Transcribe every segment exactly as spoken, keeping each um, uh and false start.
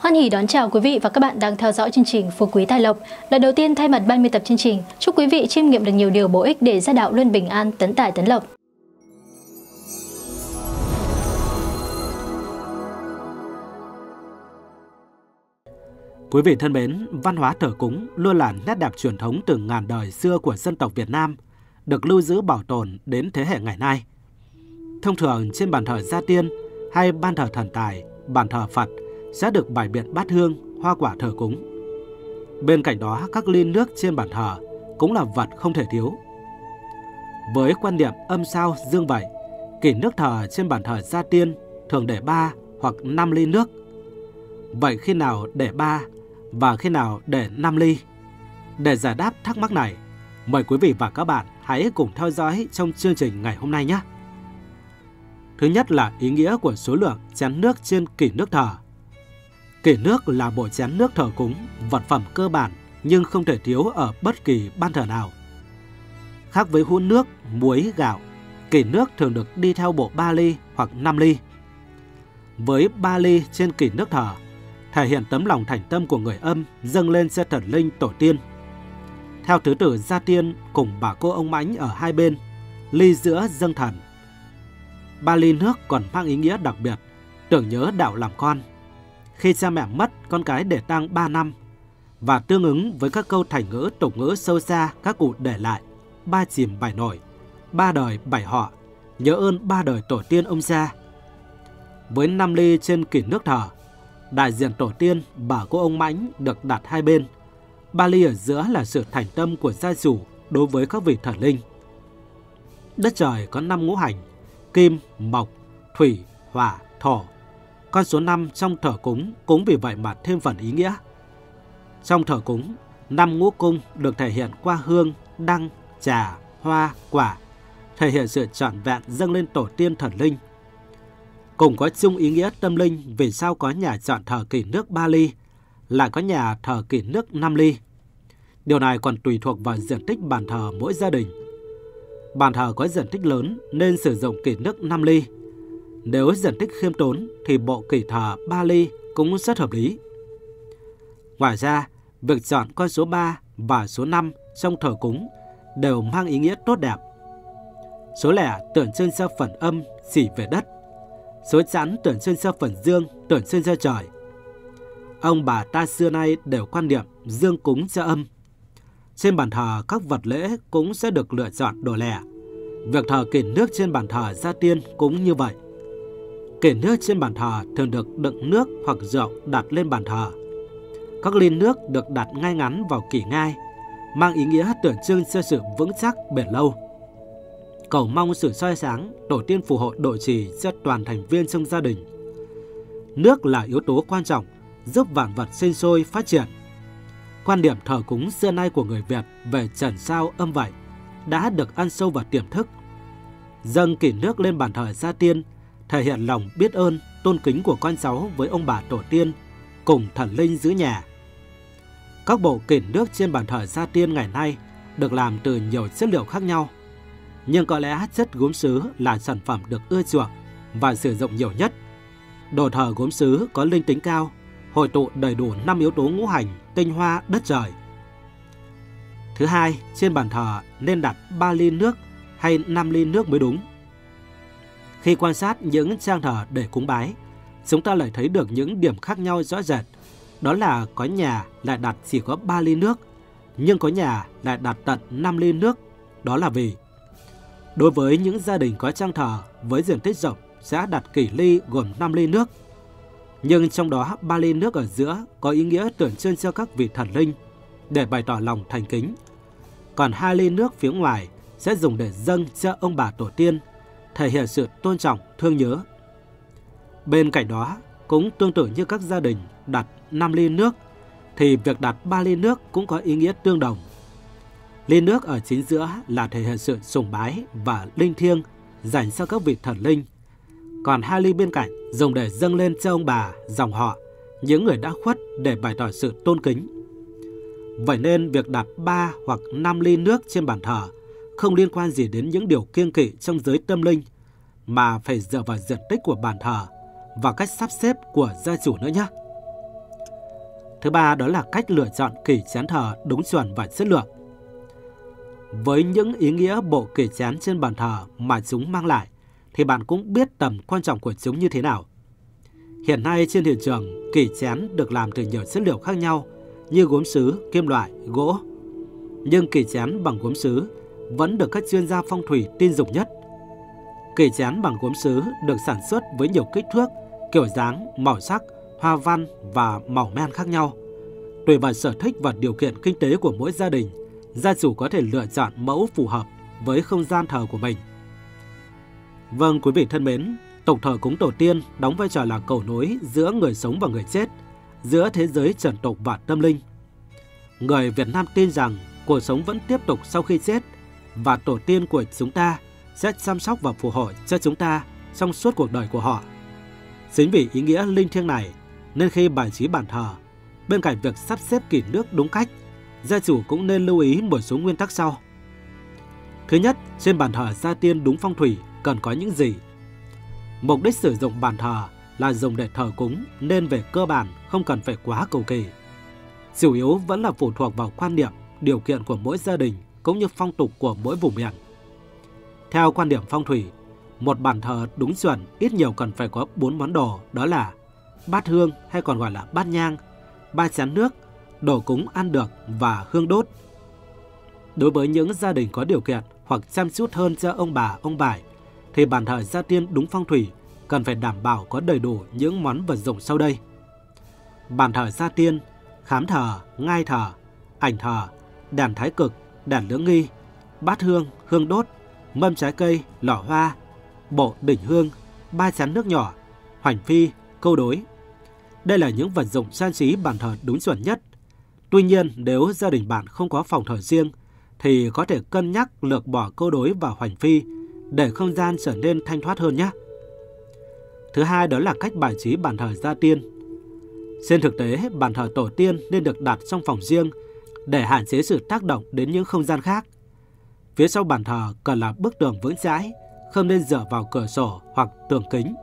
Hoan hỉ đón chào quý vị và các bạn đang theo dõi chương trình Phú Quý Tài Lộc. Lần đầu tiên thay mặt ban biên tập chương trình, chúc quý vị chiêm nghiệm được nhiều điều bổ ích để gia đạo luôn bình an, tấn tài tấn lộc. Quý vị thân mến, văn hóa thờ cúng luôn là nét đẹp truyền thống từ ngàn đời xưa của dân tộc Việt Nam, được lưu giữ bảo tồn đến thế hệ ngày nay. Thông thường trên bàn thờ gia tiên hay ban thờ thần tài, bàn thờ Phật sẽ được bày biện bát hương, hoa quả thờ cúng. Bên cạnh đó, các ly nước trên bàn thờ cũng là vật không thể thiếu. Với quan niệm âm sao dương vậy, kỷ nước thờ trên bàn thờ gia tiên thường để ba hoặc năm ly nước. Vậy khi nào để ba và khi nào để năm ly? Để giải đáp thắc mắc này, mời quý vị và các bạn hãy cùng theo dõi trong chương trình ngày hôm nay nhé. Thứ nhất là ý nghĩa của số lượng chén nước trên kỷ nước thờ. Kỷ nước là bộ chén nước thờ cúng, vật phẩm cơ bản nhưng không thể thiếu ở bất kỳ ban thờ nào. Khác với hũ nước, muối, gạo, kỷ nước thường được đi theo bộ ba ly hoặc năm ly. Với ba ly trên kỷ nước thờ, thể hiện tấm lòng thành tâm của người âm dâng lên cho thần linh tổ tiên. Theo thứ tự gia tiên cùng bà cô ông mãnh ở hai bên, ly giữa dâng thần. Ba ly nước còn mang ý nghĩa đặc biệt, tưởng nhớ đạo làm con. Khi cha mẹ mất, con cái để tang ba năm, và tương ứng với các câu thành ngữ tục ngữ sâu xa các cụ để lại: ba chìm bảy nổi, ba đời bảy họ, nhớ ơn ba đời tổ tiên ông cha. Với năm ly trên kỷ nước thờ, đại diện tổ tiên bà cô ông mãnh được đặt hai bên. Ba ly ở giữa là sự thành tâm của gia chủ đối với các vị thần linh. Đất trời có năm ngũ hành: kim, mộc, thủy, hỏa, thổ. Con số năm trong thờ cúng cũng vì vậy mà thêm phần ý nghĩa. Trong thờ cúng, năm ngũ cung được thể hiện qua hương, đăng, trà, hoa, quả, thể hiện sự trọn vẹn dâng lên tổ tiên thần linh. Cùng có chung ý nghĩa tâm linh vì sao có nhà chọn thờ kỷ nước ba ly, lại có nhà thờ kỷ nước năm ly. Điều này còn tùy thuộc vào diện tích bàn thờ mỗi gia đình. Bàn thờ có diện tích lớn nên sử dụng kỷ nước năm ly. Nếu diện tích khiêm tốn thì bộ kỷ thờ ba ly cũng rất hợp lý. Ngoài ra, việc chọn con số ba và số năm trong thờ cúng đều mang ý nghĩa tốt đẹp. Số lẻ tượng trưng cho phần âm chỉ về đất, số chẵn tượng trưng cho phần dương, tượng trưng cho trời. Ông bà ta xưa nay đều quan niệm dương cúng cho âm. Trên bàn thờ, các vật lễ cũng sẽ được lựa chọn đồ lẻ. Việc thờ kỷ nước trên bàn thờ gia tiên cũng như vậy. Kỷ nước trên bàn thờ thường được đựng nước hoặc rượu đặt lên bàn thờ. Các ly nước được đặt ngay ngắn vào kỷ ngai, mang ý nghĩa tượng trưng cho sự vững chắc bền lâu. Cầu mong sự soi sáng, tổ tiên phù hộ độ trì cho toàn thành viên trong gia đình. Nước là yếu tố quan trọng giúp vạn vật sinh sôi phát triển. Quan điểm thờ cúng xưa nay của người Việt về trần sao âm vậy đã được ăn sâu vào tiềm thức. Dâng kỷ nước lên bàn thờ gia tiên thể hiện lòng biết ơn, tôn kính của con cháu với ông bà tổ tiên cùng thần linh giữ nhà. Các bộ kỷ nước trên bàn thờ gia tiên ngày nay được làm từ nhiều chất liệu khác nhau, nhưng có lẽ chất gốm sứ là sản phẩm được ưa chuộng và sử dụng nhiều nhất. Đồ thờ gốm sứ có linh tính cao, hội tụ đầy đủ năm yếu tố ngũ hành, tinh hoa, đất trời. Thứ hai, trên bàn thờ nên đặt ba ly nước hay năm ly nước mới đúng. Khi quan sát những trang thờ để cúng bái, chúng ta lại thấy được những điểm khác nhau rõ rệt. Đó là có nhà lại đặt chỉ có ba ly nước, nhưng có nhà lại đặt tận năm ly nước. Đó là vì đối với những gia đình có trang thờ với diện tích rộng sẽ đặt kỷ ly gồm năm ly nước. Nhưng trong đó ba ly nước ở giữa có ý nghĩa tượng trưng cho các vị thần linh để bày tỏ lòng thành kính. Còn hai ly nước phía ngoài sẽ dùng để dâng cho ông bà tổ tiên, thể hiện sự tôn trọng, thương nhớ. Bên cạnh đó, cũng tương tự như các gia đình đặt năm ly nước, thì việc đặt ba ly nước cũng có ý nghĩa tương đồng. Ly nước ở chính giữa là thể hiện sự sùng bái và linh thiêng dành cho các vị thần linh. Còn hai ly bên cạnh dùng để dâng lên cho ông bà, dòng họ, những người đã khuất để bày tỏ sự tôn kính. Vậy nên việc đặt ba hoặc năm ly nước trên bàn thờ không liên quan gì đến những điều kiêng kỵ trong giới tâm linh, mà phải dựa vào diện tích của bàn thờ và cách sắp xếp của gia chủ nữa nhé. Thứ ba đó là cách lựa chọn kỷ chén thờ đúng chuẩn và chất lượng. Với những ý nghĩa bộ kỷ chén trên bàn thờ mà chúng mang lại, thì bạn cũng biết tầm quan trọng của chúng như thế nào. Hiện nay trên thị trường, kỷ chén được làm từ nhiều chất liệu khác nhau như gốm sứ, kim loại, gỗ. Nhưng kỷ chén bằng gốm sứ vẫn được các chuyên gia phong thủy tin dùng nhất. Kỷ chén bằng gốm sứ được sản xuất với nhiều kích thước, kiểu dáng, màu sắc, hoa văn và màu men khác nhau. Tùy vào sở thích và điều kiện kinh tế của mỗi gia đình, gia chủ có thể lựa chọn mẫu phù hợp với không gian thờ của mình. Vâng, quý vị thân mến, tổng thờ cúng tổ tiên đóng vai trò là cầu nối giữa người sống và người chết, giữa thế giới trần tục và tâm linh. Người Việt Nam tin rằng cuộc sống vẫn tiếp tục sau khi chết và tổ tiên của chúng ta sẽ chăm sóc và phù hộ cho chúng ta trong suốt cuộc đời của họ. Chính vì ý nghĩa linh thiêng này nên khi bài trí bàn thờ, bên cạnh việc sắp xếp kỷ nước đúng cách, gia chủ cũng nên lưu ý một số nguyên tắc sau. Thứ nhất, trên bàn thờ gia tiên đúng phong thủy cần có những gì? Mục đích sử dụng bàn thờ là dùng để thờ cúng nên về cơ bản không cần phải quá cầu kỳ. Chủ yếu vẫn là phụ thuộc vào quan niệm, điều kiện của mỗi gia đình cũng như phong tục của mỗi vùng miền. Theo quan điểm phong thủy, một bàn thờ đúng chuẩn ít nhiều cần phải có bốn món đồ, đó là bát hương hay còn gọi là bát nhang, ba chén nước, đồ cúng ăn được và hương đốt. Đối với những gia đình có điều kiện hoặc chăm chút hơn cho ông bà, ông bài, thì bàn thờ gia tiên đúng phong thủy cần phải đảm bảo có đầy đủ những món vật dụng sau đây: bàn thờ gia tiên, khám thờ, ngai thờ, ảnh thờ, đèn thái cực, đèn lưỡng nghi, bát hương, hương đốt, mâm trái cây, lọ hoa, bộ đỉnh hương, ba chén nước nhỏ, hoành phi, câu đối. Đây là những vật dụng trang trí bàn thờ đúng chuẩn nhất. Tuy nhiên, nếu gia đình bạn không có phòng thờ riêng thì có thể cân nhắc lược bỏ câu đối và hoành phi để không gian trở nên thanh thoát hơn nhé. Thứ hai đó là cách bài trí bàn thờ gia tiên. Trên thực tế, bàn thờ tổ tiên nên được đặt trong phòng riêng để hạn chế sự tác động đến những không gian khác. Phía sau bàn thờ cần là bức tường vững chãi, không nên dựa vào cửa sổ hoặc tường kính.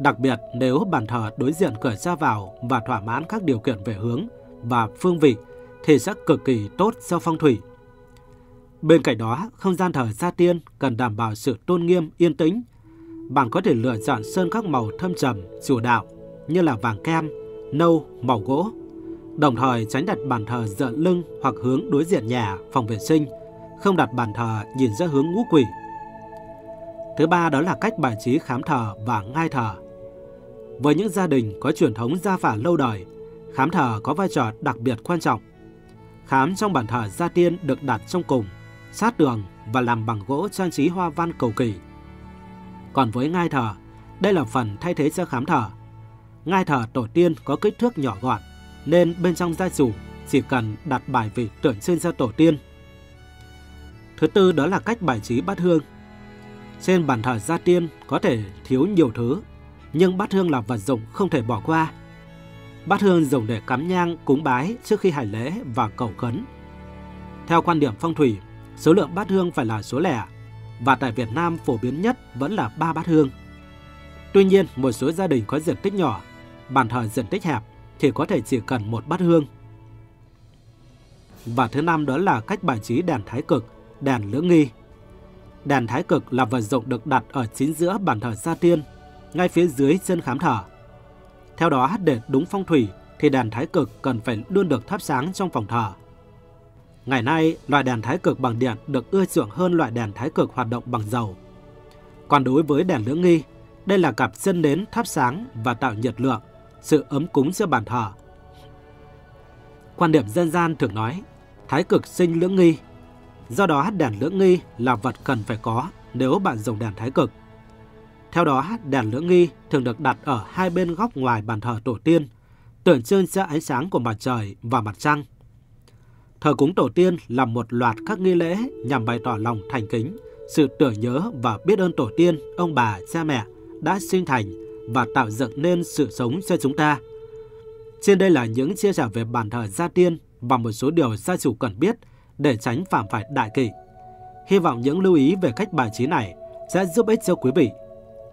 Đặc biệt nếu bàn thờ đối diện cửa ra vào và thỏa mãn các điều kiện về hướng và phương vị thì sẽ cực kỳ tốt cho phong thủy. Bên cạnh đó, không gian thờ gia tiên cần đảm bảo sự tôn nghiêm, yên tĩnh. Bạn có thể lựa chọn sơn các màu thâm trầm, chủ đạo như là vàng kem, nâu, màu gỗ. Đồng thời tránh đặt bàn thờ dựa lưng hoặc hướng đối diện nhà, phòng vệ sinh, không đặt bàn thờ nhìn ra hướng ngũ quỷ. Thứ ba đó là cách bài trí khám thờ và ngai thờ. Với những gia đình có truyền thống gia phả lâu đời, khám thờ có vai trò đặc biệt quan trọng. Khám trong bàn thờ gia tiên được đặt trong cùng, sát tường và làm bằng gỗ trang trí hoa văn cầu kỳ. Còn với ngai thờ, đây là phần thay thế cho khám thờ. Ngai thờ tổ tiên có kích thước nhỏ gọn nên bên trong gia chủ chỉ cần đặt bài vị tượng trưng cho tổ tiên. Thứ tư đó là cách bài trí bát hương. Trên bàn thờ gia tiên có thể thiếu nhiều thứ, nhưng bát hương là vật dụng không thể bỏ qua. Bát hương dùng để cắm nhang, cúng bái trước khi hành lễ và cầu khấn. Theo quan điểm phong thủy, số lượng bát hương phải là số lẻ, và tại Việt Nam phổ biến nhất vẫn là ba bát hương. Tuy nhiên, một số gia đình có diện tích nhỏ, bàn thờ diện tích hẹp thì có thể chỉ cần một bát hương. Và thứ năm đó là cách bài trí đèn thái cực, đèn lưỡng nghi. Đèn thái cực là vật dụng được đặt ở chính giữa bàn thờ gia tiên, ngay phía dưới chân khám thờ. Theo đó, để đúng phong thủy thì đèn thái cực cần phải luôn được thắp sáng trong phòng thờ. Ngày nay, loại đèn thái cực bằng điện được ưa chuộng hơn loại đèn thái cực hoạt động bằng dầu. Còn đối với đèn lưỡng nghi, đây là cặp chân nến thắp sáng và tạo nhiệt lượng, sự ấm cúng cho bàn thờ. Quan điểm dân gian thường nói, thái cực sinh lưỡng nghi. Do đó, đèn lưỡng nghi là vật cần phải có nếu bạn dùng đèn thái cực. Theo đó, đèn lưỡng nghi thường được đặt ở hai bên góc ngoài bàn thờ tổ tiên, tượng trưng cho ánh sáng của mặt trời và mặt trăng. Thờ cúng tổ tiên là một loạt các nghi lễ nhằm bày tỏ lòng thành kính, sự tưởng nhớ và biết ơn tổ tiên, ông bà, cha mẹ đã sinh thành và tạo dựng nên sự sống cho chúng ta. Trên đây là những chia sẻ về bàn thờ gia tiên và một số điều gia chủ cần biết để tránh phạm phải đại kỷ. Hy vọng những lưu ý về cách bài trí này sẽ giúp ích cho quý vị,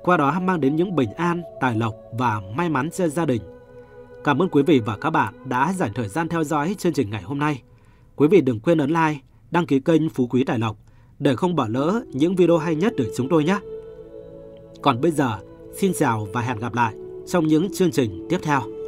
qua đó mang đến những bình an, tài lộc và may mắn cho gia đình. Cảm ơn quý vị và các bạn đã dành thời gian theo dõi chương trình ngày hôm nay. Quý vị đừng quên ấn like, đăng ký kênh Phú Quý Tài Lộc để không bỏ lỡ những video hay nhất từ chúng tôi nhé. Còn bây giờ, xin chào và hẹn gặp lại trong những chương trình tiếp theo.